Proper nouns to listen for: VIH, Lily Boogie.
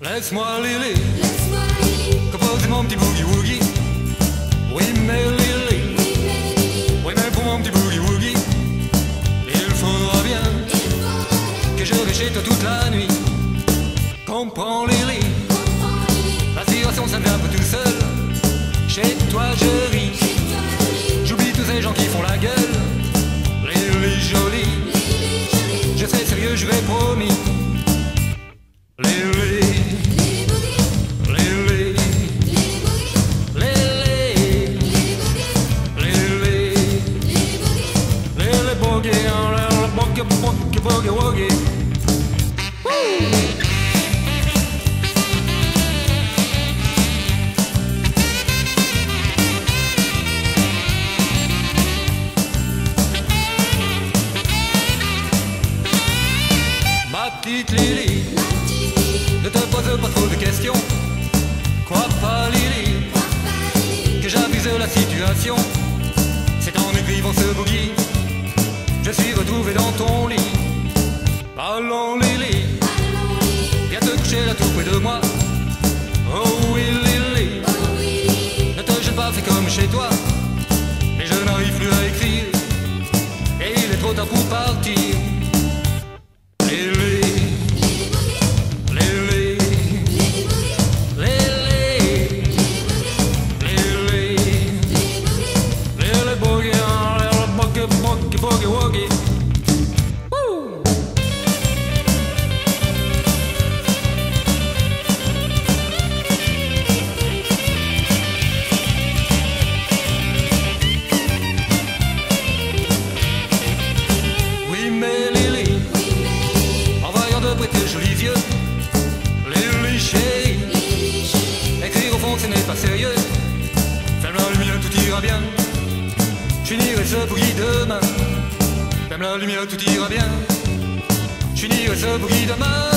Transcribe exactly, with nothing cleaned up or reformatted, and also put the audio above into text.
Laisse-moi Lily, Laisse compose mon petit boogie woogie. Oui mais Lily, oui mais, Lily. Oui, mais pour mon petit boogie woogie, il faudra bien, il faudra que je vais chez toi toute la nuit. Comprends Lily, Comprends, Lily. La situation ça me vient un peu tout seul. Chez toi je ris, j'oublie tous ces gens qui font la gueule. Lily jolie, Lily, jolie. Je serai sérieux, je l'ai promis. Lily, boogie, boogie, boogie. Ma petite Lily, ne te pose pas trop de questions. Crois pas Lily, que j'abuse de la situation. C'est en écrivant ce boogie, je suis retrouvé dans ton lit. Allons Lily, viens te coucher là tout près de moi. Oh oui Lily, ne te jette pas, fais comme chez toi. Mais je n'arrive plus à écrire, et il est trop tard pour partir. Lily, Lily, Lily, Lily, Lily boogie, boogie, boogie, boogie, woogie. Lily chérie, écrire au fond ce n'est pas sérieux. Ferme la lumière, tout ira bien. Je finirai ce boogie demain. Ferme la lumière, tout ira bien. Je finirai ce boogie demain.